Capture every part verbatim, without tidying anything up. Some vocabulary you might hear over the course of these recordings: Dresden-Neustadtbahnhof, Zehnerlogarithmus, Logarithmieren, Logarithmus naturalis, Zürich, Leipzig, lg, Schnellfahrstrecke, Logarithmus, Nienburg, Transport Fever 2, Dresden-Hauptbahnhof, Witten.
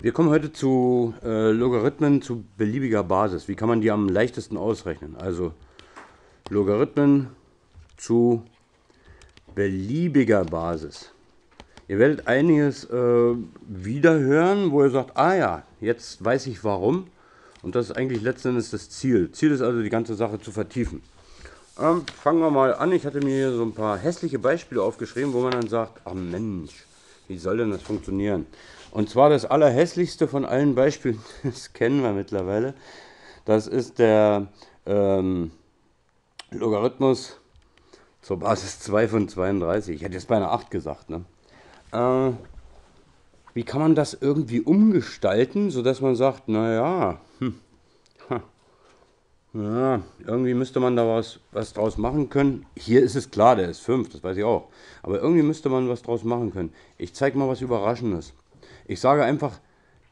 Wir kommen heute zu äh, Logarithmen zu beliebiger Basis. Wie kann man die am leichtesten ausrechnen? Also Logarithmen zu beliebiger Basis. Ihr werdet einiges äh, wiederhören, wo ihr sagt, ah ja, jetzt weiß ich warum. Und das ist eigentlich letzten Endes das Ziel. Ziel ist also, die ganze Sache zu vertiefen. Ähm, fangen wir mal an. Ich hatte mir hier so ein paar hässliche Beispiele aufgeschrieben, wo man dann sagt, ah Mensch, wie soll denn das funktionieren? Und zwar das allerhässlichste von allen Beispielen, das kennen wir mittlerweile, das ist der ähm, Logarithmus zur Basis zwei von zweiunddreißig. Ich hätte jetzt beinahe acht gesagt, ne? Äh, wie kann man das irgendwie umgestalten, sodass man sagt, naja, hm, ha, ja, irgendwie müsste man da was, was draus machen können. Hier ist es klar, der ist fünf, das weiß ich auch. Aber irgendwie müsste man was draus machen können. Ich zeige mal was Überraschendes. Ich sage einfach,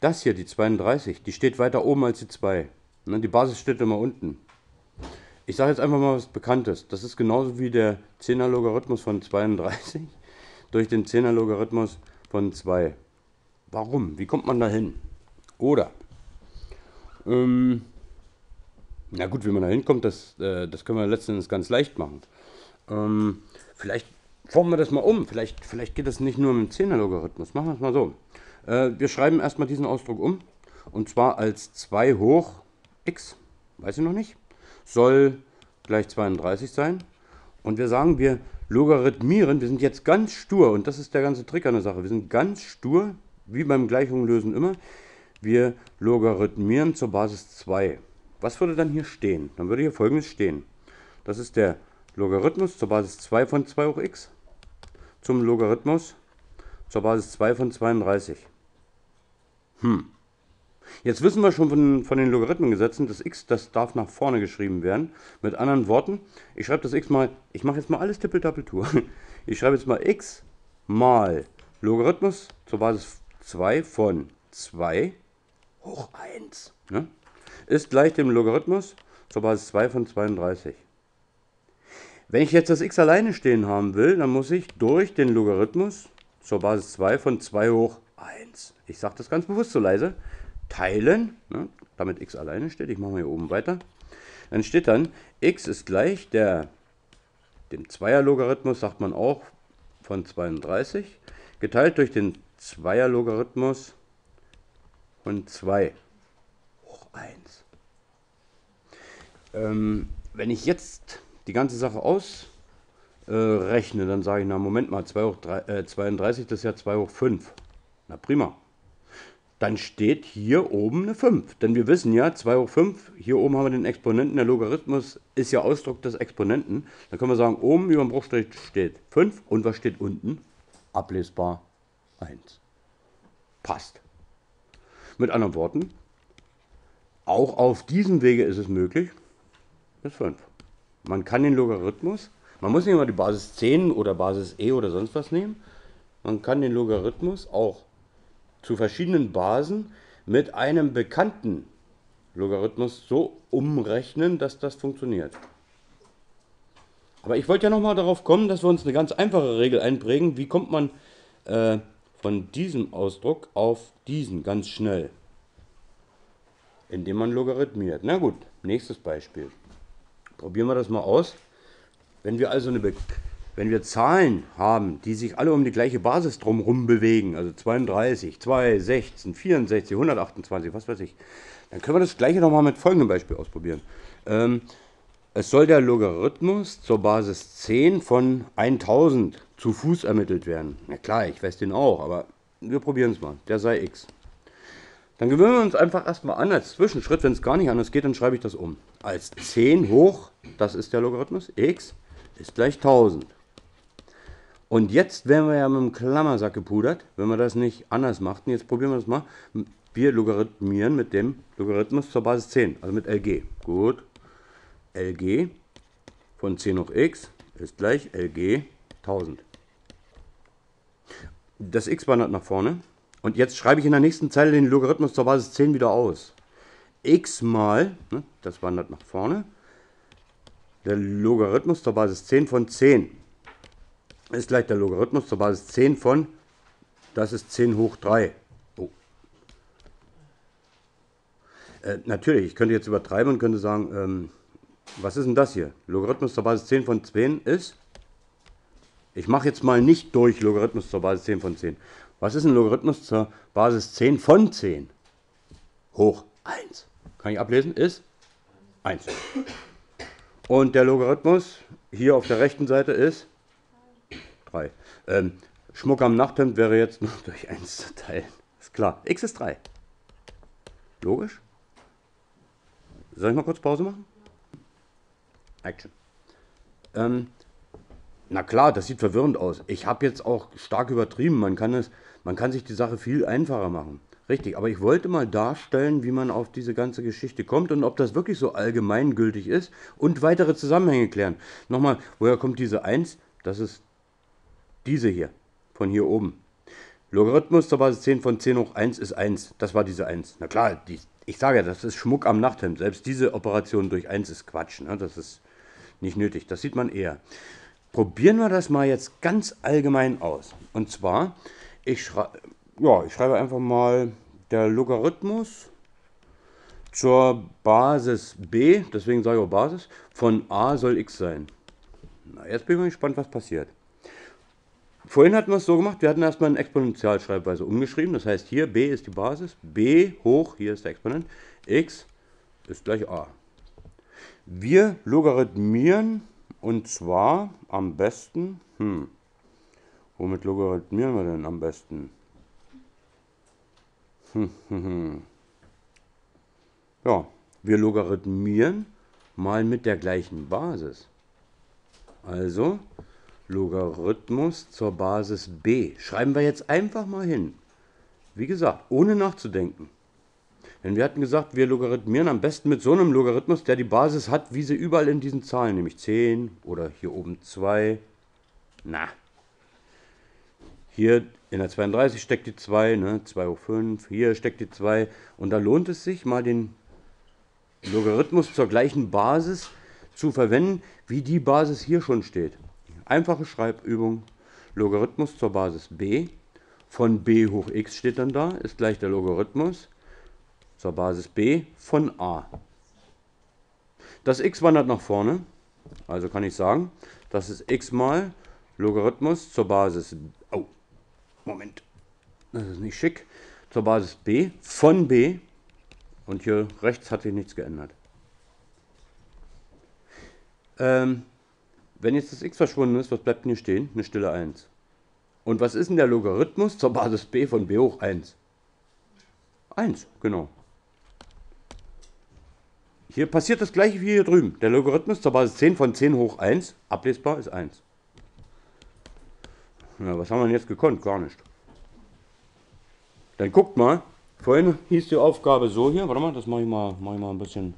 das hier, die zweiunddreißig, die steht weiter oben als die zwei. Die Basis steht immer unten. Ich sage jetzt einfach mal was Bekanntes. Das ist genauso wie der Zehnerlogarithmus von zweiunddreißig durch den Zehnerlogarithmus von zwei. Warum? Wie kommt man da hin? Oder, ähm, na gut, wie man da hinkommt, das, äh, das können wir letzten Endes ganz leicht machen. Ähm, vielleicht formen wir das mal um. Vielleicht, vielleicht geht das nicht nur mit dem Zehnerlogarithmus. Machen wir es mal so. Äh, wir schreiben erstmal diesen Ausdruck um. Und zwar als zwei hoch x, weiß ich noch nicht, soll gleich zweiunddreißig sein. Und wir sagen, wir logarithmieren. Wir sind jetzt ganz stur. Und das ist der ganze Trick an der Sache. Wir sind ganz stur, wie beim Gleichungen lösen immer. Wir logarithmieren zur Basis zwei. Was würde dann hier stehen? Dann würde hier Folgendes stehen. Das ist der Logarithmus zur Basis zwei von zwei hoch x zum Logarithmus zur Basis zwei von zweiunddreißig. Hm. Jetzt wissen wir schon von, von den Logarithmengesetzen, das x, das darf nach vorne geschrieben werden. Mit anderen Worten, ich schreibe das x mal, ich mache jetzt mal alles Tippeltappeltour. Ich schreibe jetzt mal x mal Logarithmus zur Basis zwei von zwei hoch eins. Ne? Ist gleich dem Logarithmus zur Basis zwei von zweiunddreißig. Wenn ich jetzt das x alleine stehen haben will, dann muss ich durch den Logarithmus zur Basis zwei von zwei hoch eins, ich sage das ganz bewusst so leise, teilen, ne, damit x alleine steht, ich mache mal hier oben weiter, dann steht dann, x ist gleich der, dem Zweier-Logarithmus, sagt man auch, von zweiunddreißig, geteilt durch den Zweier-Logarithmus von zwei hoch eins. Ähm, wenn ich jetzt die ganze Sache ausrechne, äh, dann sage ich, na Moment mal, zwei hoch drei, äh, zweiunddreißig, das ist ja zwei hoch fünf. Na prima. Dann steht hier oben eine fünf. Denn wir wissen ja, zwei hoch fünf, hier oben haben wir den Exponenten, der Logarithmus ist ja Ausdruck des Exponenten. Dann können wir sagen, oben über dem Bruchstrich steht fünf und was steht unten? Ablesbar eins. Passt. Mit anderen Worten, auch auf diesem Wege ist es möglich, bis fünf. Man kann den Logarithmus, man muss nicht immer die Basis zehn oder Basis e oder sonst was nehmen. Man kann den Logarithmus auch zu verschiedenen Basen mit einem bekannten Logarithmus so umrechnen, dass das funktioniert. Aber ich wollte ja nochmal darauf kommen, dass wir uns eine ganz einfache Regel einprägen. Wie kommt man äh, von diesem Ausdruck auf diesen ganz schnell? Indem man logarithmiert. Na gut, nächstes Beispiel. Probieren wir das mal aus. Wenn wir also eine Be wenn wir Zahlen haben, die sich alle um die gleiche Basis drumherum bewegen, also zweiunddreißig, zwei, sechzehn, vierundsechzig, hundertachtundzwanzig, was weiß ich, dann können wir das Gleiche nochmal mit folgendem Beispiel ausprobieren. Ähm, es soll der Logarithmus zur Basis zehn von tausend zu Fuß ermittelt werden. Na klar, ich weiß den auch, aber wir probieren es mal. Der sei x. Dann gewöhnen wir uns einfach erstmal an, als Zwischenschritt, wenn es gar nicht anders geht, dann schreibe ich das um. Als zehn hoch, das ist der Logarithmus, x ist gleich tausend. Und jetzt wären wir ja mit dem Klammersack gepudert, wenn wir das nicht anders machten. Jetzt probieren wir das mal. Wir logarithmieren mit dem Logarithmus zur Basis zehn, also mit Lg. Gut, Lg von zehn hoch x ist gleich Lg tausend. Das x wandert nach vorne. Und jetzt schreibe ich in der nächsten Zeile den Logarithmus zur Basis zehn wieder aus. x mal, ne, das wandert nach vorne, der Logarithmus zur Basis zehn von zehn ist gleich der Logarithmus zur Basis zehn von, das ist zehn hoch drei. Oh, Äh, natürlich, ich könnte jetzt übertreiben und könnte sagen, ähm, was ist denn das hier? Logarithmus zur Basis zehn von zehn ist, ich mache jetzt mal nicht durch Logarithmus zur Basis zehn von zehn. Was ist ein Logarithmus zur Basis zehn von zehn? Hoch eins. Kann ich ablesen, ist eins. Und der Logarithmus hier auf der rechten Seite ist drei. Ähm, Schmuck am Nachthemd wäre jetzt noch durch eins zu teilen. Ist klar. X ist drei. Logisch? Soll ich mal kurz Pause machen? Action. Ähm, na klar, das sieht verwirrend aus. Ich habe jetzt auch stark übertrieben. Man kann, es, man kann sich die Sache viel einfacher machen. Richtig, aber ich wollte mal darstellen, wie man auf diese ganze Geschichte kommt und ob das wirklich so allgemeingültig ist und weitere Zusammenhänge klären. Nochmal, woher kommt diese eins? Das ist diese hier, von hier oben. Logarithmus zur Basis zehn von zehn hoch eins ist eins. Das war diese eins. Na klar, die, ich sage ja, das ist Schmuck am Nachthemd. Selbst diese Operation durch eins ist Quatsch. Ne? Das ist nicht nötig, das sieht man eher. Probieren wir das mal jetzt ganz allgemein aus. Und zwar, ich schreibe... Ja, ich schreibe einfach mal der Logarithmus zur Basis b, deswegen sage ich auch Basis, von a soll x sein. Na, jetzt bin ich mal gespannt, was passiert. Vorhin hatten wir es so gemacht, wir hatten erstmal eine Exponentialschreibweise umgeschrieben, das heißt hier b ist die Basis, b hoch, hier ist der Exponent, x ist gleich a. Wir logarithmieren und zwar am besten, hm, womit logarithmieren wir denn am besten? Ja, wir logarithmieren mal mit der gleichen Basis. Also Logarithmus zur Basis b. Schreiben wir jetzt einfach mal hin. Wie gesagt, ohne nachzudenken. Denn wir hatten gesagt, wir logarithmieren am besten mit so einem Logarithmus, der die Basis hat, wie sie überall in diesen Zahlen, nämlich zehn oder hier oben zwei. Na. Hier in der zweiunddreißig steckt die zwei, ne? zwei hoch fünf, hier steckt die zwei. Und da lohnt es sich, mal den Logarithmus zur gleichen Basis zu verwenden, wie die Basis hier schon steht. Einfache Schreibübung, Logarithmus zur Basis b, von b hoch x steht dann da, ist gleich der Logarithmus zur Basis b von a. Das x wandert nach vorne, also kann ich sagen, das ist x mal Logarithmus zur Basis b. Oh. Moment, das ist nicht schick, zur Basis b, von b, und hier rechts hat sich nichts geändert. Ähm, wenn jetzt das x verschwunden ist, was bleibt denn hier stehen? Eine stille eins. Und was ist denn der Logarithmus zur Basis b von b hoch eins? eins, genau. Hier passiert das gleiche wie hier drüben. Der Logarithmus zur Basis zehn von zehn hoch eins, ablesbar, ist eins. Na, was haben wir denn jetzt gekonnt? Gar nicht. Dann guckt mal, vorhin hieß die Aufgabe so hier, warte mal, das mache ich mal, mache ich mal ein bisschen.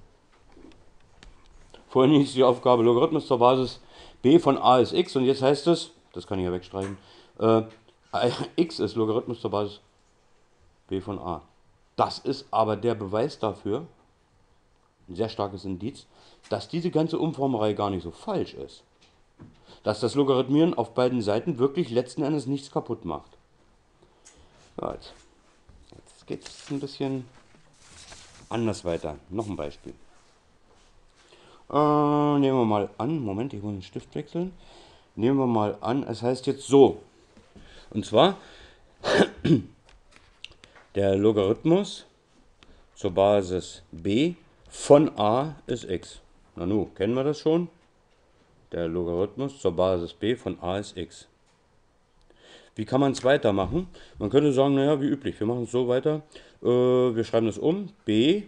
Vorhin hieß die Aufgabe Logarithmus zur Basis b von a ist x und jetzt heißt es, das kann ich ja wegstreichen, äh, x ist Logarithmus zur Basis b von a. Das ist aber der Beweis dafür, ein sehr starkes Indiz, dass diese ganze Umformerei gar nicht so falsch ist. Dass das Logarithmieren auf beiden Seiten wirklich letzten Endes nichts kaputt macht. Ja, jetzt jetzt geht es ein bisschen anders weiter. Noch ein Beispiel. Äh, nehmen wir mal an, Moment, ich muss den Stift wechseln. Nehmen wir mal an, es heißt jetzt so. Und zwar, der Logarithmus zur Basis b von a ist x. Na nu, kennen wir das schon? Der Logarithmus zur Basis b von a ist x. Wie kann man es weitermachen? Man könnte sagen, naja, wie üblich, wir machen es so weiter. Äh, wir schreiben das um, b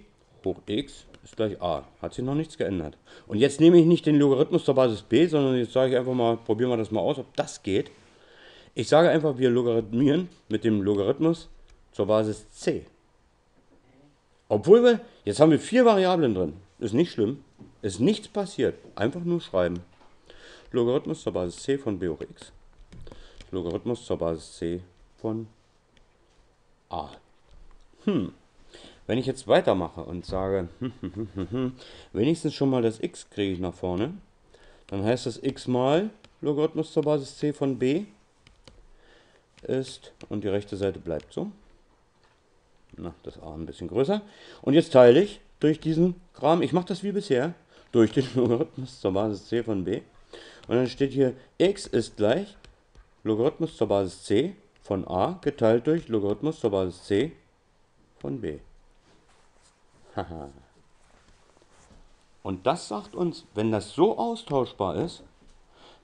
hoch x ist gleich a. Hat sich noch nichts geändert. Und jetzt nehme ich nicht den Logarithmus zur Basis b, sondern jetzt sage ich einfach mal, probieren wir das mal aus, ob das geht. Ich sage einfach, wir logarithmieren mit dem Logarithmus zur Basis c. Obwohl wir, jetzt haben wir vier Variablen drin. Ist nicht schlimm, ist nichts passiert. Einfach nur schreiben. Logarithmus zur Basis c von b hoch x. Logarithmus zur Basis c von a. Hm. Wenn ich jetzt weitermache und sage, wenigstens schon mal das x kriege ich nach vorne, dann heißt das x mal Logarithmus zur Basis c von b ist, und die rechte Seite bleibt so. Na, das a ein bisschen größer. Und jetzt teile ich durch diesen Kram, ich mache das wie bisher, durch den Logarithmus zur Basis c von b. Und dann steht hier, x ist gleich Logarithmus zur Basis c von a geteilt durch Logarithmus zur Basis c von b. Haha. Und das sagt uns, wenn das so austauschbar ist,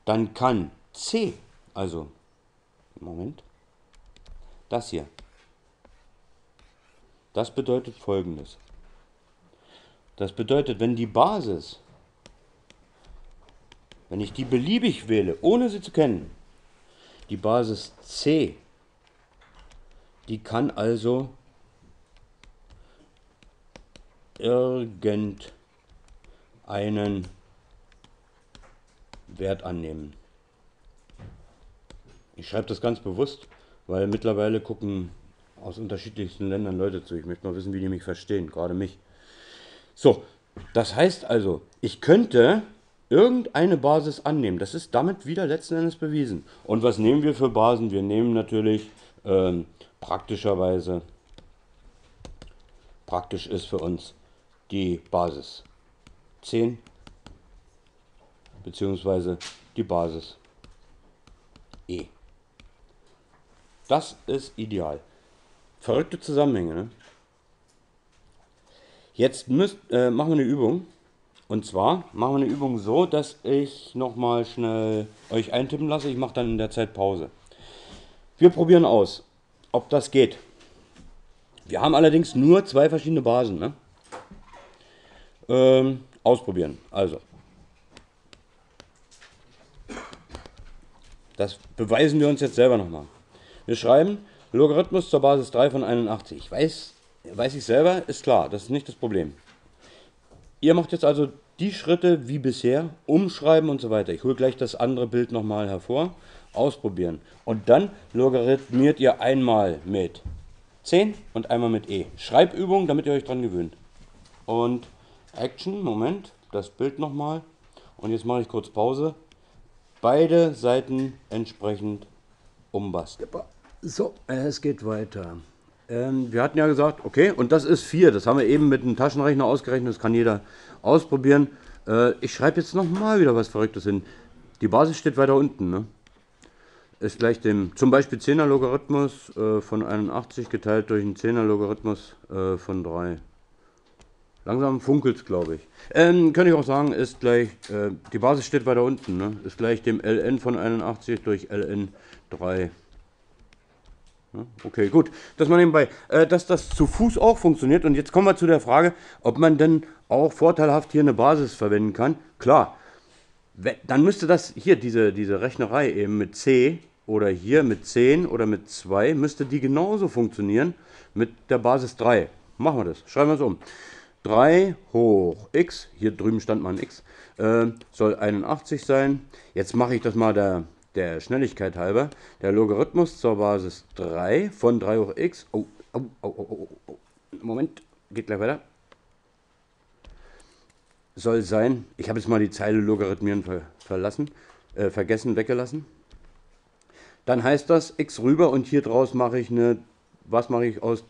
dann kann c, also, Moment, das hier, das bedeutet Folgendes. Das bedeutet, wenn die Basis, wenn ich die beliebig wähle, ohne sie zu kennen, die Basis c, die kann also irgendeinen Wert annehmen. Ich schreibe das ganz bewusst, weil mittlerweile gucken aus unterschiedlichsten Ländern Leute zu. Ich möchte mal wissen, wie die mich verstehen, gerade mich. So, das heißt also, ich könnte irgendeine Basis annehmen. Das ist damit wieder letzten Endes bewiesen. Und was nehmen wir für Basen? Wir nehmen natürlich ähm, praktischerweise, praktisch ist für uns die Basis zehn beziehungsweise die Basis e. Das ist ideal. Verrückte Zusammenhänge, ne? Jetzt müsst, äh, machen wir eine Übung. Und zwar machen wir eine Übung so, dass ich nochmal schnell euch eintippen lasse. Ich mache dann in der Zeit Pause. Wir probieren aus, ob das geht. Wir haben allerdings nur zwei verschiedene Basen. Ne? Ähm, ausprobieren. Also. Das beweisen wir uns jetzt selber nochmal. Wir schreiben Logarithmus zur Basis drei von einundachtzig. Ich weiß... Weiß ich selber, ist klar, das ist nicht das Problem. Ihr macht jetzt also die Schritte wie bisher, umschreiben und so weiter. Ich hole gleich das andere Bild nochmal hervor, ausprobieren. Und dann logarithmiert ihr einmal mit zehn und einmal mit e. Schreibübung, damit ihr euch dran gewöhnt. Und Action, Moment, das Bild nochmal. Und jetzt mache ich kurz Pause. Beide Seiten entsprechend umbasteln. So, es geht weiter. Wir hatten ja gesagt, okay, und das ist vier. Das haben wir eben mit einem Taschenrechner ausgerechnet. Das kann jeder ausprobieren. Ich schreibe jetzt nochmal wieder was Verrücktes hin. Die Basis steht weiter unten. Ne? Ist gleich dem zum Beispiel Zehnerlogarithmus von einundachtzig geteilt durch einen Zehnerlogarithmus von drei. Langsam funkelt es, glaube ich. Ähm, könnte ich auch sagen, ist gleich, äh, die Basis steht weiter unten. Ne? Ist gleich dem Ln von einundachtzig durch Ln drei. Okay, gut, dass man nebenbei, äh, dass das zu Fuß auch funktioniert. Und jetzt kommen wir zu der Frage, ob man denn auch vorteilhaft hier eine Basis verwenden kann. Klar, dann müsste das hier, diese, diese Rechnerei eben mit c oder hier mit zehn oder mit zwei, müsste die genauso funktionieren mit der Basis drei. Machen wir das, schreiben wir es um. drei hoch x, hier drüben stand mal ein x, äh, soll einundachtzig sein. Jetzt mache ich das mal der... der Schnelligkeit halber, der Logarithmus zur Basis drei von drei hoch x, oh, oh, oh, oh, oh, Moment, geht gleich weiter, soll sein, ich habe jetzt mal die Zeile Logarithmieren ver verlassen, äh, vergessen, weggelassen, dann heißt das x rüber und hier draus mache ich eine, was mache ich aus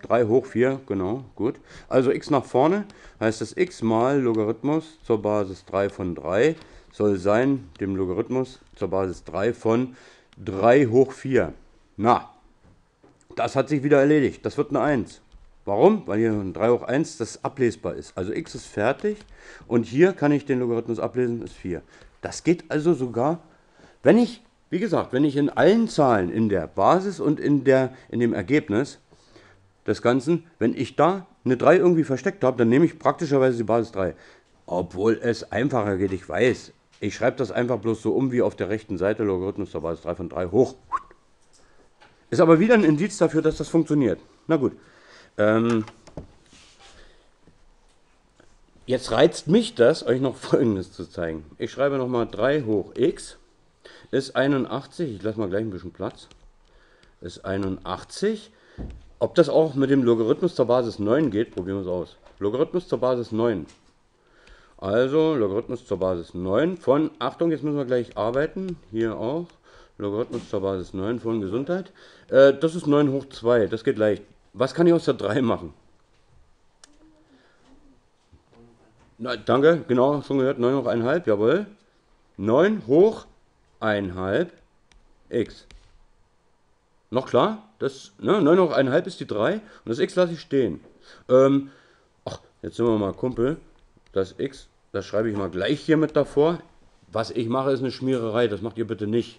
drei hoch vier, genau, gut, also x nach vorne, heißt das x mal Logarithmus zur Basis drei von drei, soll sein, dem Logarithmus zur Basis drei von drei hoch vier. Na, das hat sich wieder erledigt. Das wird eine eins. Warum? Weil hier ein drei hoch eins, das ablesbar ist. Also x ist fertig und hier kann ich den Logarithmus ablesen, ist vier. Das geht also sogar, wenn ich, wie gesagt, wenn ich in allen Zahlen, in der Basis und in, der, in dem Ergebnis des Ganzen, wenn ich da eine drei irgendwie versteckt habe, dann nehme ich praktischerweise die Basis drei. Obwohl es einfacher geht, ich weiß. Ich schreibe das einfach bloß so um wie auf der rechten Seite, Logarithmus zur Basis drei von drei hoch. Ist aber wieder ein Indiz dafür, dass das funktioniert. Na gut. Ähm Jetzt reizt mich das, euch noch Folgendes zu zeigen. Ich schreibe nochmal drei hoch x ist einundachtzig. Ich lasse mal gleich ein bisschen Platz. Ist einundachtzig. Ob das auch mit dem Logarithmus zur Basis neun geht, probieren wir es aus. Logarithmus zur Basis neun. Also Logarithmus zur Basis neun von, Achtung, jetzt müssen wir gleich arbeiten, hier auch, Logarithmus zur Basis neun von Gesundheit. Äh, das ist neun hoch zwei, das geht leicht. Was kann ich aus der drei machen? Na, danke, genau, schon gehört, neun hoch eins halb, jawohl. neun hoch eins halb x. Noch klar? Das, ne, neun hoch eins halb ist die drei und das x lasse ich stehen. Ähm, ach, jetzt sind wir mal Kumpel. Das x, das schreibe ich mal gleich hier mit davor. Was ich mache, ist eine Schmiererei, das macht ihr bitte nicht.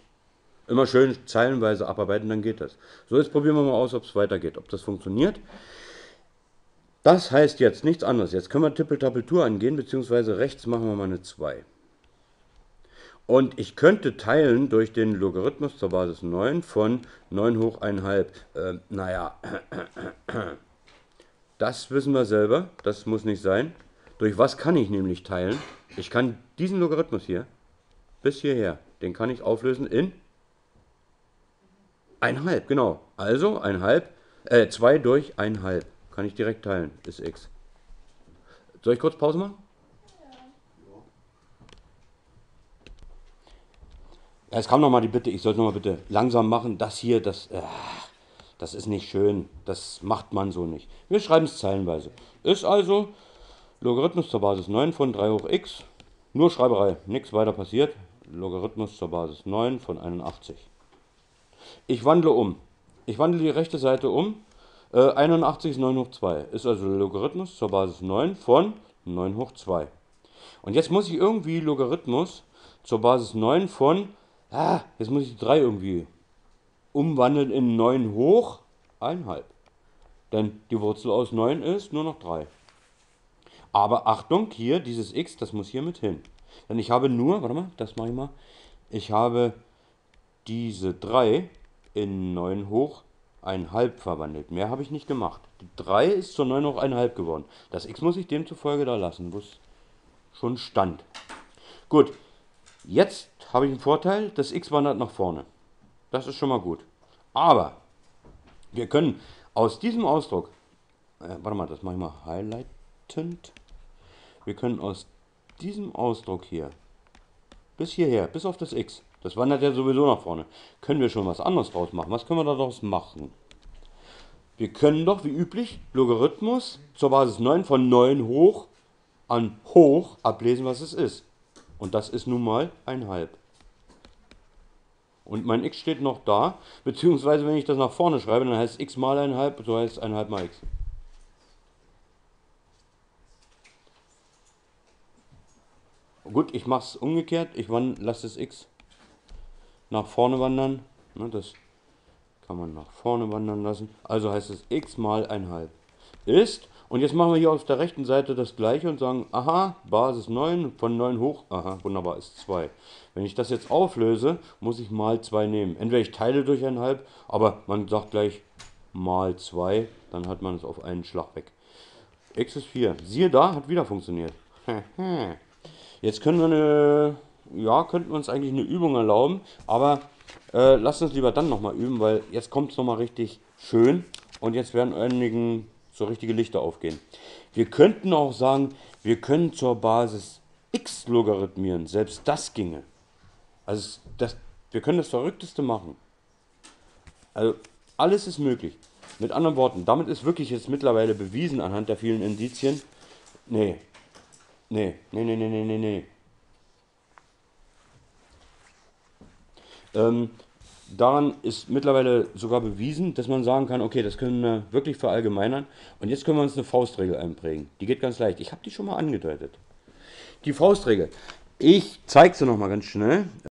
Immer schön zeilenweise abarbeiten, dann geht das. So, jetzt probieren wir mal aus, ob es weitergeht, ob das funktioniert. Das heißt jetzt nichts anderes. Jetzt können wir Tippeltappeltour angehen, beziehungsweise rechts machen wir mal eine zwei. Und ich könnte teilen durch den Logarithmus zur Basis neun von neun hoch eins halb. Äh, naja, das wissen wir selber, das muss nicht sein. Durch was kann ich nämlich teilen? Ich kann diesen Logarithmus hier bis hierher, den kann ich auflösen in eins halb, genau. Also eins halb, äh, zwei durch eins halb. Kann ich direkt teilen, ist x. Soll ich kurz Pause machen? Ja. Es kam nochmal die Bitte, ich sollte nochmal bitte langsam machen. Das hier, das, äh, das ist nicht schön. Das macht man so nicht. Wir schreiben es zeilenweise. Ist also Logarithmus zur Basis neun von drei hoch x. Nur Schreiberei, nichts weiter passiert. Logarithmus zur Basis neun von einundachtzig. Ich wandle um. Ich wandle die rechte Seite um. einundachtzig ist neun hoch zwei. Ist also Logarithmus zur Basis neun von neun hoch zwei. Und jetzt muss ich irgendwie Logarithmus zur Basis neun von, ah, jetzt muss ich die drei irgendwie umwandeln in neun hoch eins halb. Denn die Wurzel aus neun ist nur noch drei. Aber Achtung, hier, dieses x, das muss hier mit hin. Denn ich habe nur, warte mal, das mache ich mal, ich habe diese drei in neun hoch eins halb verwandelt. Mehr habe ich nicht gemacht. Die drei ist zu neun hoch eins halb geworden. Das x muss ich demzufolge da lassen, wo es schon stand. Gut, jetzt habe ich einen Vorteil, das x wandert nach vorne. Das ist schon mal gut. Aber wir können aus diesem Ausdruck, äh, warte mal, das mache ich mal highlightend. Wir können aus diesem Ausdruck hier, bis hierher, bis auf das x, das wandert ja sowieso nach vorne. Können wir schon was anderes draus machen? Was können wir daraus machen? Wir können doch, wie üblich, Logarithmus zur Basis neun von neun hoch an hoch ablesen, was es ist. Und das ist nun mal eins halb. Und mein x steht noch da, beziehungsweise wenn ich das nach vorne schreibe, dann heißt x mal eins halb, so heißt es eins halb mal x. Gut, ich mache es umgekehrt, ich lasse das x nach vorne wandern, das kann man nach vorne wandern lassen, also heißt es x mal eins halb ist, und jetzt machen wir hier auf der rechten Seite das gleiche und sagen, aha, Basis neun von neun hoch, aha, wunderbar, ist zwei. Wenn ich das jetzt auflöse, muss ich mal zwei nehmen, entweder ich teile durch eins halb, aber man sagt gleich mal zwei, dann hat man es auf einen Schlag weg. X ist vier, siehe da, hat wieder funktioniert. Jetzt können wir eine... Ja, könnten wir uns eigentlich eine Übung erlauben, aber äh, lasst uns lieber dann nochmal üben, weil jetzt kommt es nochmal richtig schön und jetzt werden einigen so richtige Lichter aufgehen. Wir könnten auch sagen, wir können zur Basis x logarithmieren, selbst das ginge. Also das, wir können das Verrückteste machen. Also alles ist möglich. Mit anderen Worten, damit ist wirklich jetzt mittlerweile bewiesen anhand der vielen Indizien, nee, nee, nee, nee, nee, nee, nee, nee. Ähm, daran ist mittlerweile sogar bewiesen, dass man sagen kann, okay, das können wir wirklich verallgemeinern. Und jetzt können wir uns eine Faustregel einprägen. Die geht ganz leicht. Ich habe die schon mal angedeutet. Die Faustregel. Ich zeige sie nochmal ganz schnell.